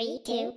3, 2,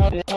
1, go.